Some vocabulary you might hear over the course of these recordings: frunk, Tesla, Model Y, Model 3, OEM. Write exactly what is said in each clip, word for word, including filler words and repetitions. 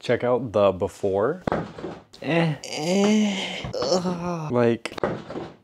Check out the before. Eh. Eh. Ugh. Like,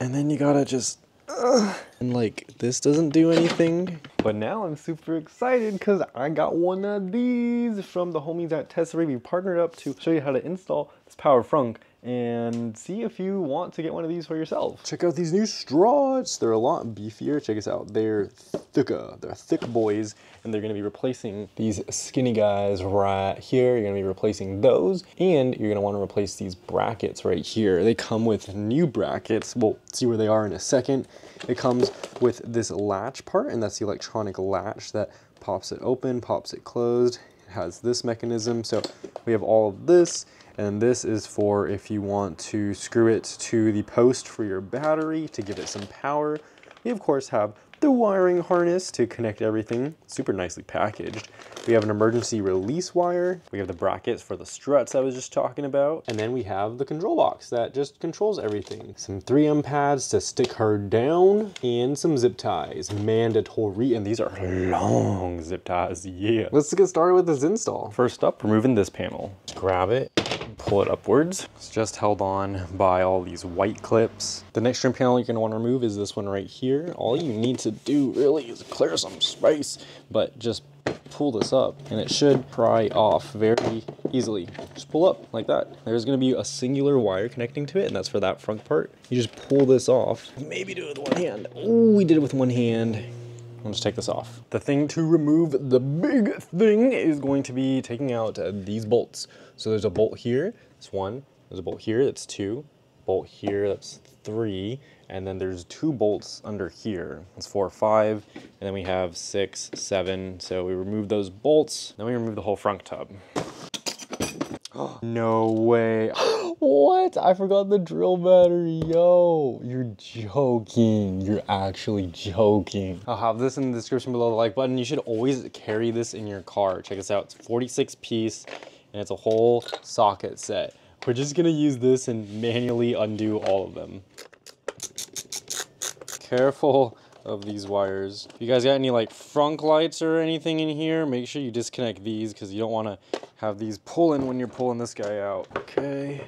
and then you gotta just, ugh. And like, this doesn't do anything. But now I'm super excited because I got one of these from the homies at Tesla. We partnered up to show you how to install this power frunk and see if you want to get one of these for yourself. Check out these new straws. They're a lot beefier. Check us out. They're thicker. They're thick boys, and they're gonna be replacing these skinny guys right here. You're gonna be replacing those, and you're gonna wanna replace these brackets right here. They come with new brackets. We'll see where they are in a second. It comes with this latch part, and that's the electronic latch that pops it open, pops it closed. It has this mechanism, so we have all of this. And this is for if you want to screw it to the post for your battery to give it some power. We of course have the wiring harness to connect everything, super nicely packaged. We have an emergency release wire. We have the brackets for the struts I was just talking about. And then we have the control box that just controls everything. Some three M pads to stick her down and some zip ties, mandatory. And these are long zip ties, yeah. Let's get started with this install. First up, removing this panel. Grab it. Pull it upwards. It's just held on by all these white clips. The next trim panel you're gonna wanna remove is this one right here. All you need to do really is clear some space, but just pull this up and it should pry off very easily. Just pull up like that. There's gonna be a singular wire connecting to it, and that's for that front part. You just pull this off, maybe do it with one hand. Oh, we did it with one hand. I'll just take this off. The thing to remove, the big thing, is going to be taking out uh, these bolts. So there's a bolt here, that's one. There's a bolt here, that's two. Bolt here, that's three. And then there's two bolts under here. That's four, five. And then we have six, seven. So we remove those bolts. Then we remove the whole frunk tub. No way. What? I forgot the drill battery, yo. You're joking. You're actually joking. I'll have this in the description below the like button. You should always carry this in your car. Check this out, it's forty-six piece and it's a whole socket set. We're just gonna use this and manually undo all of them. Careful of these wires. If you guys got any like frunk lights or anything in here, make sure you disconnect these because you don't wanna have these pulling when you're pulling this guy out. Okay,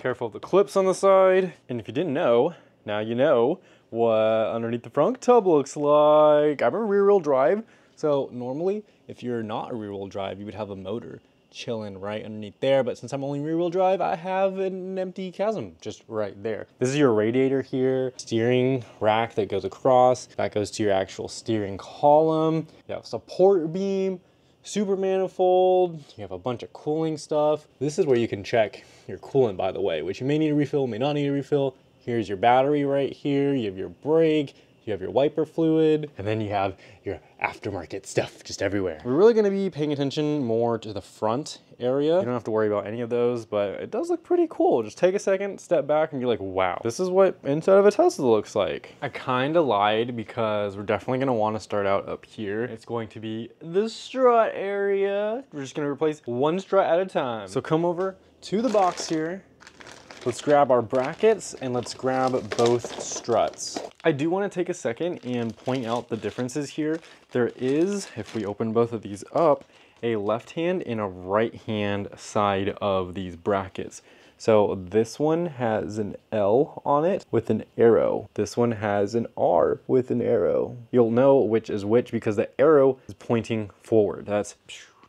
careful of the clips on the side. And if you didn't know, now you know what underneath the frunk tub looks like. I'm a rear wheel drive. So normally, if you're not a rear wheel drive, you would have a motor chilling right underneath there. But since I'm only rear wheel drive, I have an empty chasm just right there. This is your radiator here, steering rack that goes across, that goes to your actual steering column. You have support beam, super manifold, you have a bunch of cooling stuff. This is where you can check your coolant, by the way, which you may need to refill, may not need to refill. Here's your battery right here. You have your brake, you have your wiper fluid, and then you have your aftermarket stuff just everywhere. We're really gonna be paying attention more to the front area. You don't have to worry about any of those, but it does look pretty cool. Just take a second, step back, and be like, wow, this is what inside of a Tesla looks like. I kinda lied because we're definitely gonna wanna start out up here. It's going to be the strut area. We're just gonna replace one strut at a time. So come over to the box here. Let's grab our brackets and let's grab both struts. I do want to take a second and point out the differences here. There is, if we open both of these up, a left hand and a right hand side of these brackets. So this one has an L on it with an arrow. This one has an R with an arrow. You'll know which is which because the arrow is pointing forward. That's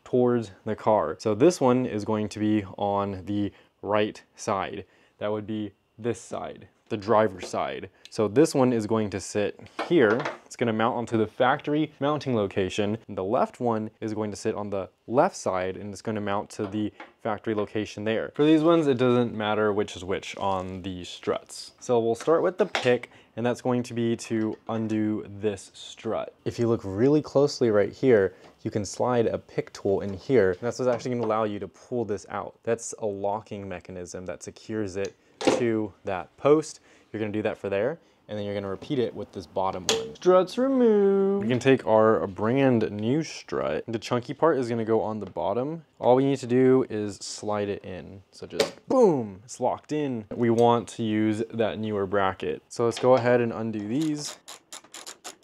towards the car. So this one is going to be on the right side. That would be this side, the driver's side. So this one is going to sit here. It's gonna mount onto the factory mounting location. The left one is going to sit on the left side and it's gonna mount to the factory location there. For these ones, it doesn't matter which is which on the struts. So we'll start with the pick, and that's going to be to undo this strut. If you look really closely right here, you can slide a pick tool in here. And that's what's actually gonna allow you to pull this out. That's a locking mechanism that secures it to that post. You're gonna do that for there, and then you're gonna repeat it with this bottom one. Struts removed. We can take our brand new strut. The chunky part is gonna go on the bottom. All we need to do is slide it in. So just boom, it's locked in. We want to use that newer bracket. So let's go ahead and undo these.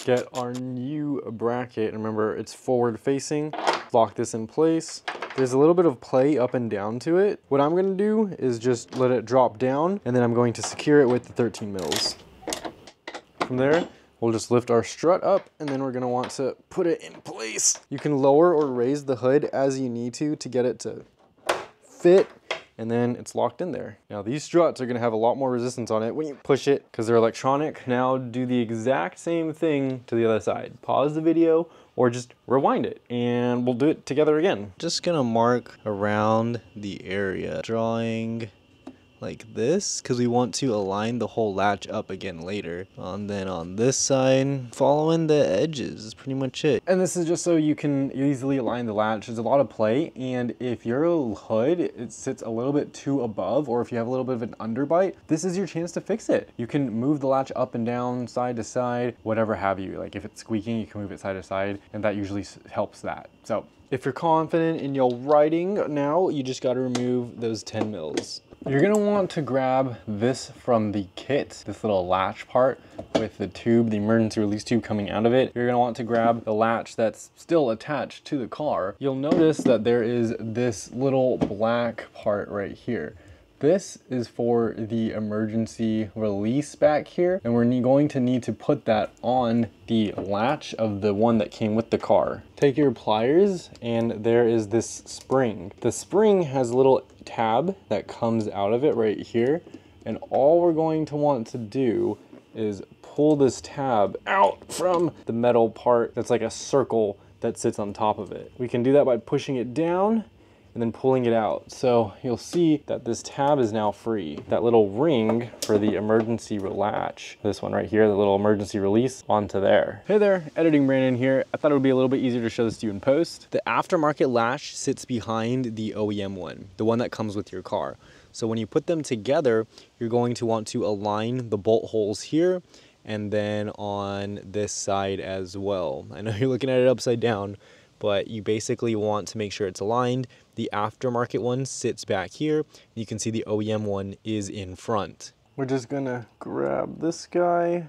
Get our new bracket. Remember, it's forward facing. Lock this in place. There's a little bit of play up and down to it. What I'm gonna do is just let it drop down, and then I'm going to secure it with the thirteen mils. From there, we'll just lift our strut up, and then we're gonna want to put it in place. You can lower or raise the hood as you need to to get it to fit, and then it's locked in there. Now these struts are gonna have a lot more resistance on it when you push it because they're electronic. Now do the exact same thing to the other side. Pause the video or just rewind it and we'll do it together again. Just gonna mark around the area, drawing like this because we want to align the whole latch up again later. And then on this side, following the edges is pretty much it. And this is just so you can easily align the latch. There's a lot of play, and if your hood it sits a little bit too above, or if you have a little bit of an underbite, this is your chance to fix it. You can move the latch up and down, side to side, whatever have you. Like if it's squeaking, you can move it side to side, and that usually helps that. So if you're confident in your writing now, you just gotta remove those ten mils. You're gonna want to grab this from the kit, this little latch part with the tube, the emergency release tube coming out of it. You're gonna want to grab the latch that's still attached to the car. You'll notice that there is this little black part right here. This is for the emergency release back here, and we're going to need to put that on the latch of the one that came with the car. Take your pliers, and there is this spring. The spring has a little tab that comes out of it right here, and all we're going to want to do is pull this tab out from the metal part that's like a circle that sits on top of it. We can do that by pushing it down and then pulling it out. So you'll see that this tab is now free. That little ring for the emergency latch, this one right here, the little emergency release, onto there. Hey there, Editing Brandon here. I thought it would be a little bit easier to show this to you in post. The aftermarket latch sits behind the O E M one, the one that comes with your car. So when you put them together, you're going to want to align the bolt holes here and then on this side as well. I know you're looking at it upside down, but you basically want to make sure it's aligned. The aftermarket one sits back here. You can see the O E M one is in front. We're just gonna grab this guy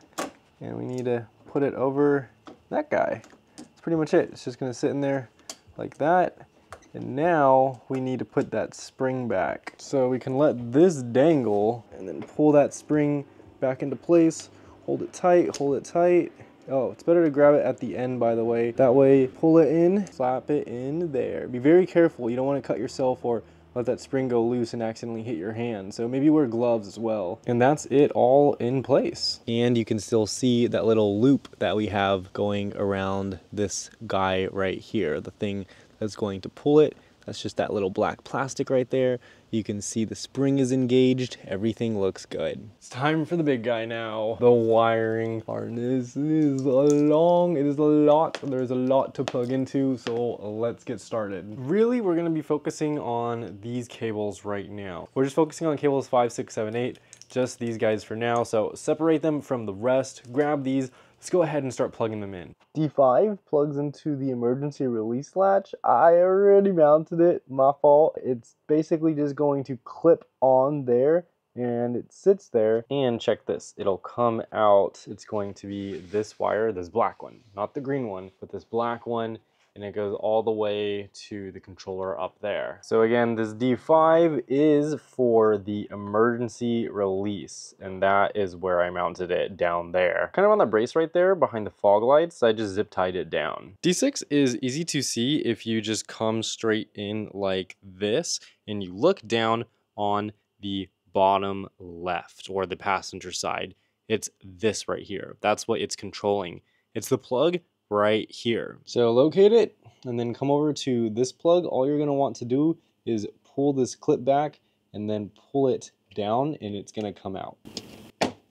and we need to put it over that guy. That's pretty much it. It's just gonna sit in there like that. And now we need to put that spring back. So we can let this dangle and then pull that spring back into place. Hold it tight, hold it tight. Oh, it's better to grab it at the end, by the way. That way, pull it in, slap it in there. Be very careful. You don't want to cut yourself or let that spring go loose and accidentally hit your hand. So maybe wear gloves as well. And that's it, all in place. And you can still see that little loop that we have going around this guy right here. The thing that's going to pull it. That's just that little black plastic right there. You can see the spring is engaged. Everything looks good. It's time for the big guy now. The wiring harness is long. It is a lot. There's a lot to plug into, so let's get started. Really, we're gonna be focusing on these cables right now. We're just focusing on cables five, six, seven, eight, just these guys for now. So separate them from the rest, grab these. Let's go ahead and start plugging them in. D five plugs into the emergency release latch. I already mounted it, my fault. It's basically just going to clip on there and it sits there. And check this, it'll come out. It's going to be this wire, this black one, not the green one, but this black one. And it goes all the way to the controller up there. So again, this D five is for the emergency release, and that is where I mounted it down there. Kind of on the brace right there behind the fog lights, I just zip tied it down. D six is easy to see if you just come straight in like this and you look down on the bottom left or the passenger side. It's this right here. That's what it's controlling. It's the plug right here. So locate it and then come over to this plug. All you're going to want to do is pull this clip back and then pull it down and it's going to come out.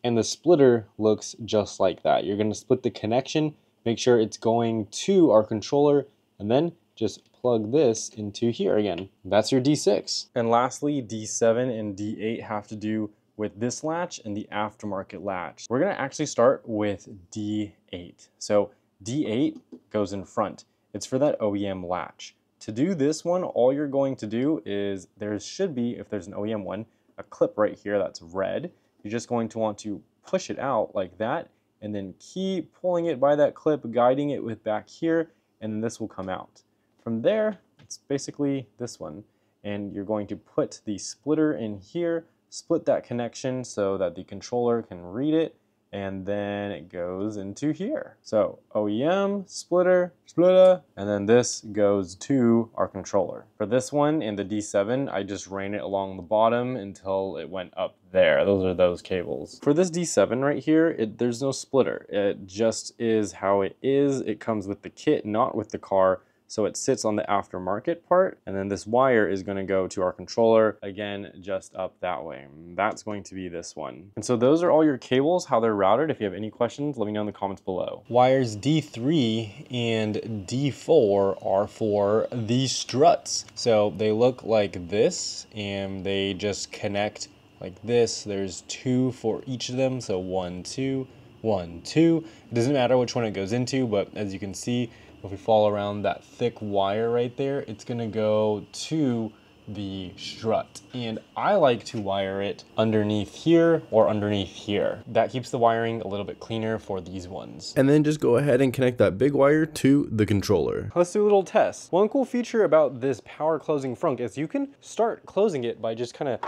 And the splitter looks just like that. You're going to split the connection, make sure it's going to our controller, and then just plug this into here again. That's your D six. And lastly, D seven and D eight have to do with this latch and the aftermarket latch. We're going to actually start with D eight. So D eight goes in front. It's for that O E M latch. To do this one, all you're going to do is, there should be, if there's an O E M one, a clip right here that's red. You're just going to want to push it out like that, and then keep pulling it by that clip, guiding it with back here, and then this will come out. From there, It's basically this one. And you're going to put the splitter in here, split that connection so that the controller can read it, and then it goes into here. So O E M, splitter, splitter, and then this goes to our controller. For this one in the D seven, I just ran it along the bottom until it went up there. Those are those cables. For this D seven right here, it, there's no splitter. It just is how it is. It comes with the kit, not with the car. So it sits on the aftermarket part, and then this wire is going to go to our controller, again, just up that way. That's going to be this one. And so those are all your cables, how they're routed. If you have any questions, let me know in the comments below. Wires D three and D four are for these struts. So they look like this, and they just connect like this. There's two for each of them, so one, two, one, two. It doesn't matter which one it goes into, but as you can see, if we follow around that thick wire right there, it's gonna go to the strut. And I like to wire it underneath here or underneath here. That keeps the wiring a little bit cleaner for these ones. And then just go ahead and connect that big wire to the controller. Let's do a little test. One cool feature about this power closing frunk is you can start closing it by just kind of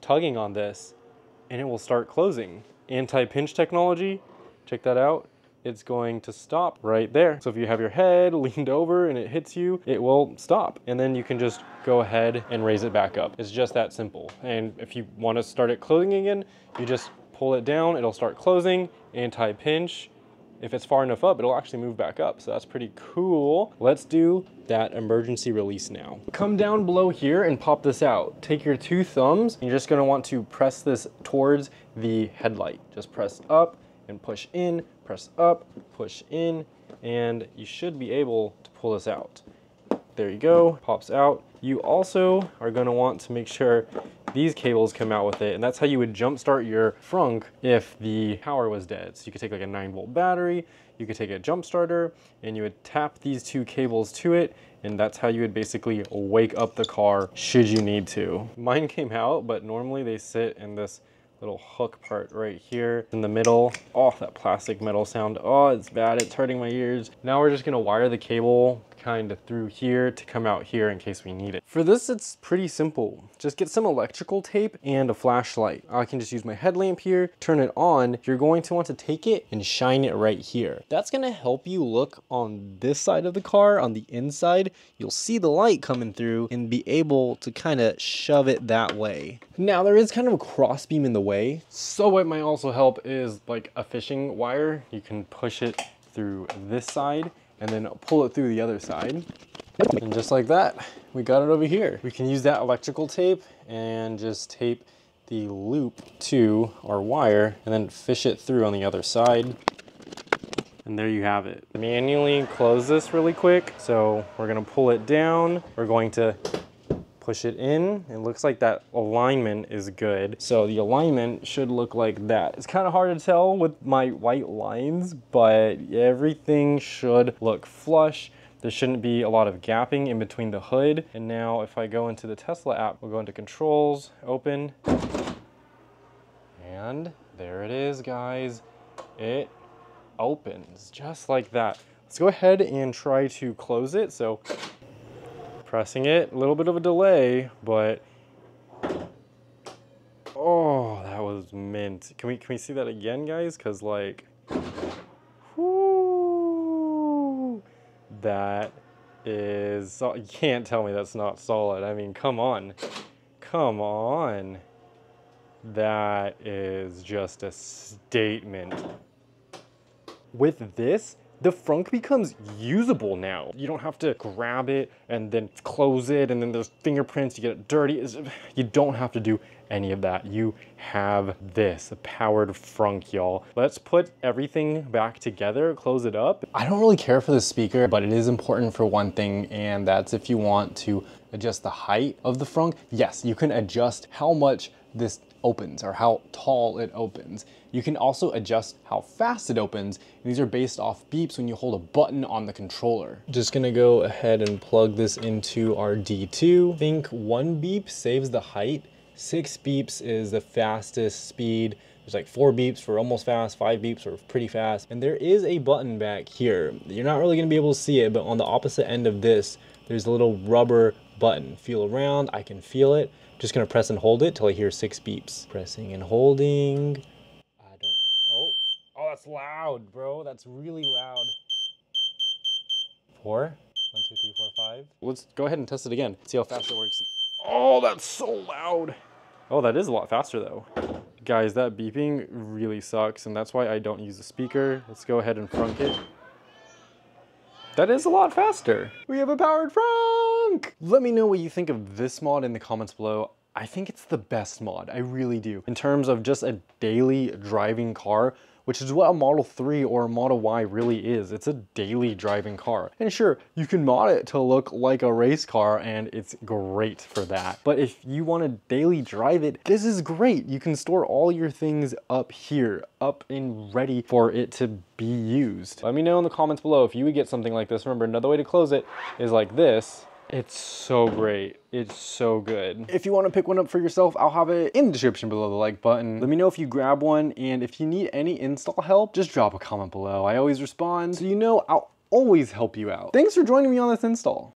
tugging on this and it will start closing. Anti-pinch technology, check that out. It's going to stop right there. So if you have your head leaned over and it hits you, it will stop. And then you can just go ahead and raise it back up. It's just that simple. And if you want to start it closing again, you just pull it down, it'll start closing, anti-pinch. If it's far enough up, it'll actually move back up. So that's pretty cool. Let's do that emergency release now. Come down below here and pop this out. Take your two thumbs, and you're just gonna want to press this towards the headlight. Just press up and push in, press up, push in, and you should be able to pull this out. There you go, pops out. You also are gonna want to make sure these cables come out with it, and that's how you would jump start your frunk if the power was dead. So you could take like a nine volt battery, you could take a jump starter, and you would tap these two cables to it, and that's how you would basically wake up the car should you need to. Mine came out, but normally they sit in this little hook part right here in the middle. Oh, that plastic metal sound. Oh, it's bad, it's hurting my ears. Now we're just gonna wire the cable kind of through here to come out here in case we need it. For this, it's pretty simple. Just get some electrical tape and a flashlight. I can just use my headlamp here, turn it on. You're going to want to take it and shine it right here. That's gonna help you look on this side of the car, on the inside. You'll see the light coming through and be able to kind of shove it that way. Now there is kind of a cross beam in the way. So what might also help is like a fishing wire. You can push it through this side and then pull it through the other side. And just like that, we got it over here. We can use that electrical tape and just tape the loop to our wire and then fish it through on the other side. And there you have it. Manually close this really quick. So we're gonna pull it down. We're going to push it in. It looks like that alignment is good. So the alignment should look like that. It's kind of hard to tell with my white lines, but everything should look flush. There shouldn't be a lot of gapping in between the hood. And now if I go into the Tesla app, we'll go into controls, open, and there it is, guys. It opens just like that. Let's go ahead and try to close it. So pressing it, a little bit of a delay, but oh, that was mint. Can we can we see that again, guys? Cause like, whoo, that is, you can't tell me that's not solid. I mean, come on, come on. That is just a statement. With this, the frunk becomes usable now. You don't have to grab it and then close it and then there's fingerprints, you get it dirty. It's, you don't have to do any of that. You have this, a powered frunk, y'all. Let's put everything back together, close it up. I don't really care for the speaker, but it is important for one thing, and that's if you want to adjust the height of the frunk. Yes, you can adjust how much this opens or how tall it opens. You can also adjust how fast it opens. These are based off beeps when you hold a button on the controller. Just gonna go ahead and plug this into our D two. I think one beep saves the height. Six beeps is the fastest speed. There's like four beeps for almost fast, five beeps for pretty fast. And there is a button back here. You're not really gonna be able to see it, but on the opposite end of this, there's a little rubber button. Feel around, I can feel it. Just gonna press and hold it till I hear six beeps. Pressing and holding. I don't, oh, oh, that's loud, bro. That's really loud. Four, one, two, three, four, five. Let's go ahead and test it again. See how fast it works. Oh, that's so loud. Oh, that is a lot faster though. Guys, that beeping really sucks, and that's why I don't use a speaker. Let's go ahead and frunk it. That is a lot faster. We have a powered frunk! Let me know what you think of this mod in the comments below. I think it's the best mod, I really do. In terms of just a daily driving car, which is what a Model three or a Model Y really is. It's a daily driving car. And sure, you can mod it to look like a race car, and it's great for that. But if you want to daily drive it, this is great. You can store all your things up here, up and ready for it to be used. Let me know in the comments below if you would get something like this. Remember, another way to close it is like this. It's so great. It's so good. If you want to pick one up for yourself, I'll have it in the description below the like button. Let me know if you grab one, and if you need any install help, just drop a comment below. I always respond, so you know I'll always help you out. Thanks for joining me on this install.